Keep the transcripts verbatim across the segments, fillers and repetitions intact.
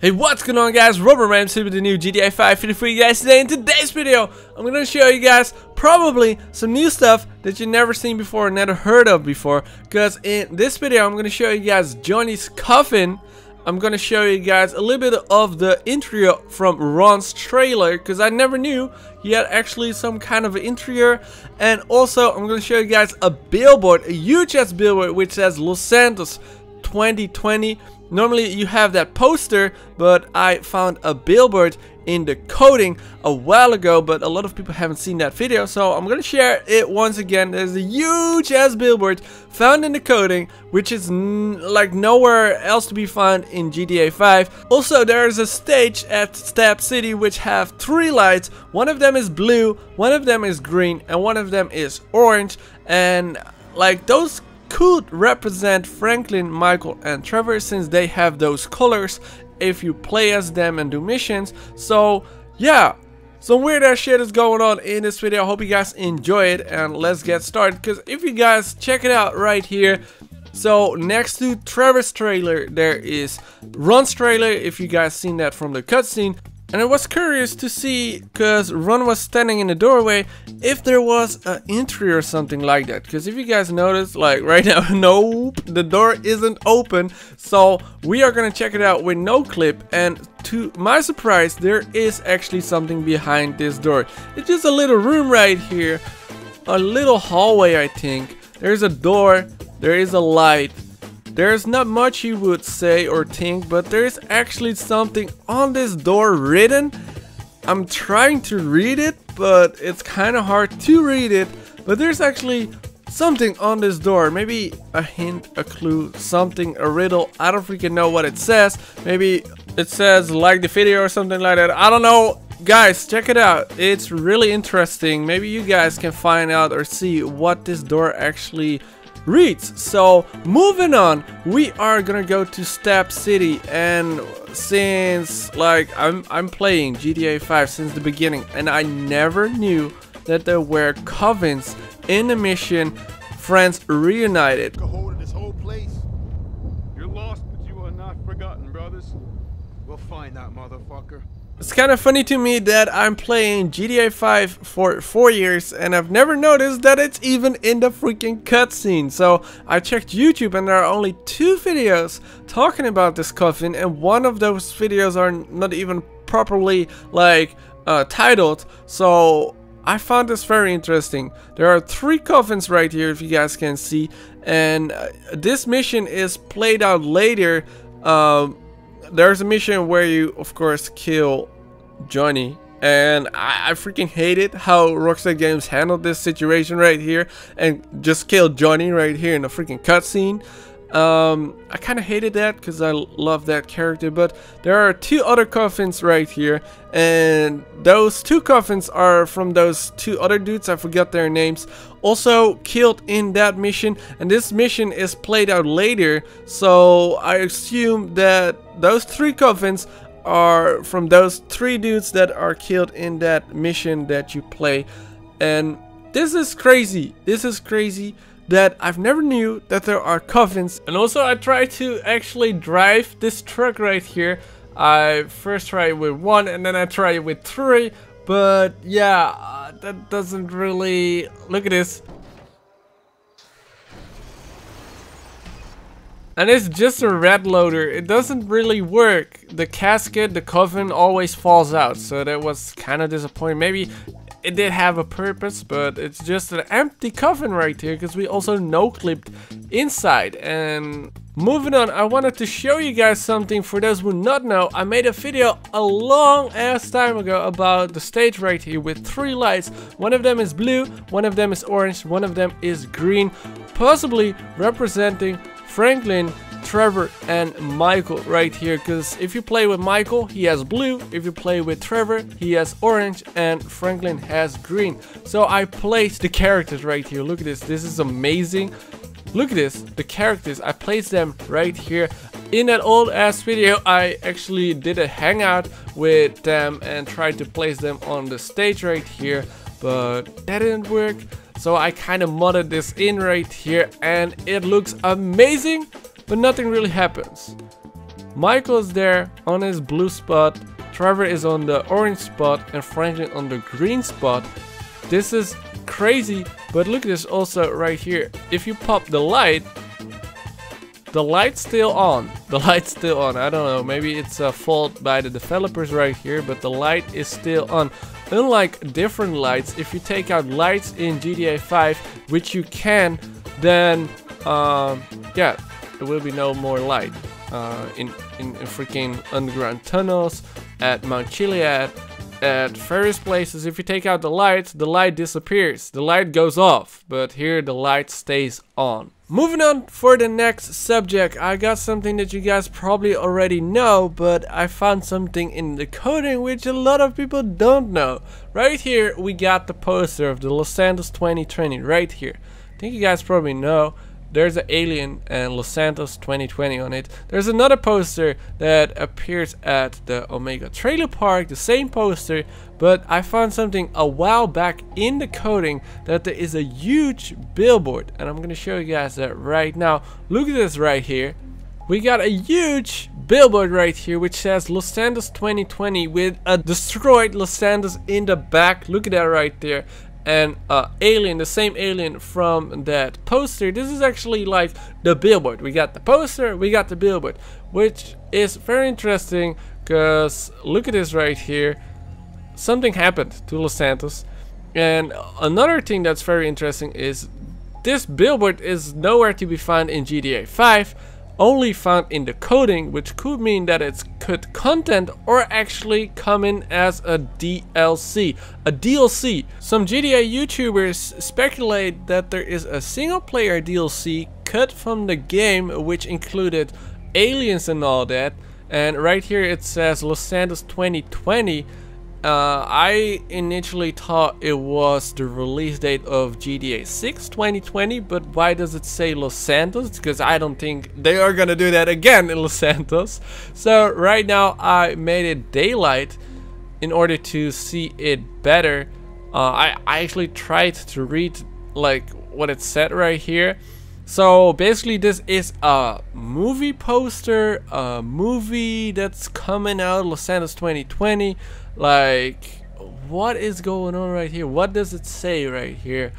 Hey, what's going on, guys? Robert Rams here with the new G T A five video for you guys today. In today's video, I'm going to show you guys probably some new stuff that you've never seen before and never heard of before. Because in this video, I'm going to show you guys Johnny's coffin. I'm going to show you guys a little bit of the interior from Ron's trailer, because I never knew he had actually some kind of interior. And also, I'm going to show you guys a billboard, a huge ass billboard, which says Los Santos twenty twenty. Normally you have that poster, but I found a billboard in the coding a while ago, but a lot of people haven't seen that video, so I'm gonna share it once again. There's a huge ass billboard found in the coding, which is n like nowhere else to be found in G T A five. Also, there is a stage at Stab City which have three lights. One of them is blue, one of them is green, and one of them is orange, and like those could represent Franklin, Michael and Trevor, since they have those colors if you play as them and do missions. So yeah, some weird ass shit is going on in this video. I hope you guys enjoy it, and let's get started. Because if you guys check it out right here, so next to Trevor's trailer there is Ron's trailer, if you guys seen that from the cutscene. And I was curious to see, because Ron was standing in the doorway, if there was an entry or something like that. Because if you guys notice, like right now, nope, the door isn't open. So we are going to check it out with no clip. And to my surprise, there is actually something behind this door. It's just a little room right here. A little hallway, I think. There's a door. There is a light. There's not much you would say or think, but there's actually something on this door written. I'm trying to read it, but it's kind of hard to read it. But there's actually something on this door. Maybe a hint, a clue, something, a riddle. I don't freaking know what it says. Maybe it says like the video or something like that. I don't know. Guys, check it out. It's really interesting. Maybe you guys can find out or see what this door actually is reads. So moving on, we are gonna go to Stab City, and since like I'm I'm playing G T A five since the beginning, and I never knew that there were covens in the mission Friends Reunited. Take a hold of this whole place. You're lost, but you are not forgotten, brothers. We'll find that motherfucker. It's kind of funny to me that I'm playing G T A five for four years and I've never noticed that it's even in the freaking cutscene. So I checked YouTube and there are only two videos talking about this coffin, and one of those videos are not even properly like uh, titled. So I found this very interesting. There are three coffins right here, if you guys can see, and uh, this mission is played out later. Um, There's a mission where you, of course, kill Johnny, and I, I freaking hated how Rockstar Games handled this situation right here, and just killed Johnny right here in a freaking cutscene. Um, I kind of hated that because I love that character. But there are two other coffins right here, and those two coffins are from those two other dudes. I forgot their names. Also killed in that mission, and this mission is played out later. So I assume that those three coffins are from those three dudes that are killed in that mission that you play. And this is crazy. This is crazy. That I've never knew that there are coffins. And also I tried to actually drive this truck right here. I first tried with one and then I tried with three, but yeah, that doesn't really... Look at this. And it's just a red loader. It doesn't really work. The casket, the coffin always falls out, so that was kind of disappointing. Maybe it did have a purpose, but it's just an empty coffin right here, because we also no-clipped inside. And moving on, I wanted to show you guys something. For those who not know, I made a video a long ass time ago about the stage right here with three lights. One of them is blue, one of them is orange, one of them is green, possibly representing Franklin, Trevor and Michael right here. Because if you play with Michael, he has blue. If you play with Trevor, he has orange, and Franklin has green. So I placed the characters right here. Look at this. This is amazing. Look at this. The characters, I placed them right here. In that old ass video, I actually did a hangout with them and tried to place them on the stage right here, but that didn't work. So I kind of modded this in right here, and it looks amazing. But nothing really happens. Michael is there on his blue spot, Trevor is on the orange spot, and Franklin on the green spot. This is crazy, but look at this also right here. If you pop the light, the light's still on. The light's still on. I don't know, maybe it's a fault by the developers right here, but the light is still on. Unlike different lights, if you take out lights in G T A five, which you can, then um, yeah, there will be no more light uh, in, in, in freaking underground tunnels, at Mount Chiliad, at various places. If you take out the light, the light disappears, the light goes off, but here the light stays on. Moving on for the next subject, I got something that you guys probably already know, but I found something in the coding which a lot of people don't know. Right here we got the poster of the Los Santos twenty twenty right here. I think you guys probably know there's an alien and Los Santos twenty twenty on it. There's another poster that appears at the Omega trailer park, the same poster, but I found something a while back in the coding that there is a huge billboard, and I'm going to show you guys that right now. Look at this right here. We got a huge billboard right here which says Los Santos twenty twenty with a destroyed Los Santos in the back. Look at that right there. And uh, alien, the same alien from that poster. This is actually like the billboard. We got the poster, we got the billboard, which is very interesting because look at this right here. Something happened to Los Santos. And another thing that's very interesting is this billboard is nowhere to be found in G T A five, only found in the coding, which could mean that it's cut content or actually come in as a D L C. A D L C. Some G T A YouTubers speculate that there is a single player D L C cut from the game which included aliens and all that, and right here it says Los Santos twenty twenty. Uh, I initially thought it was the release date of G T A six twenty twenty, but why does it say Los Santos? Because I don't think they are gonna do that again in Los Santos. So right now I made it daylight in order to see it better. Uh, I, I actually tried to read like what it said right here. So basically this is a movie poster, a movie that's coming out, Los Santos twenty twenty. Like, what is going on right here? What does it say right here?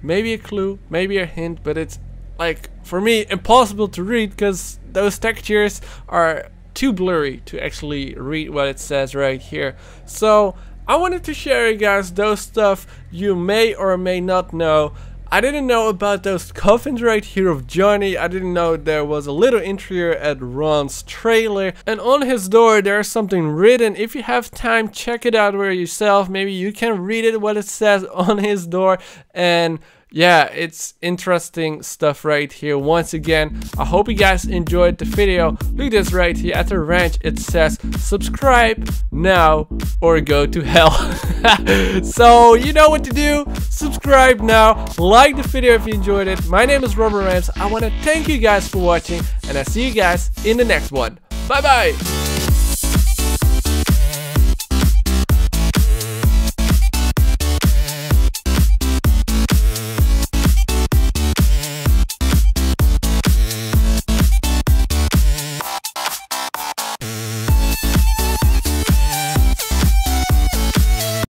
Maybe a clue, maybe a hint, but it's like, for me, impossible to read because those textures are too blurry to actually read what it says right here. So I wanted to share you guys those stuff you may or may not know. I didn't know about those coffins right here of Johnny. I didn't know there was a little interior at Ron's trailer. And on his door there's something written. If you have time, check it out for yourself. Maybe you can read it, what it says on his door. And yeah, it's interesting stuff right here. Once again, I hope you guys enjoyed the video. Look at this right here at the ranch. It says subscribe now or go to hell. So you know what to do. Subscribe now, like the video if you enjoyed it. My name is Robert Rams. I want to thank you guys for watching, and I see you guys in the next one. Bye bye.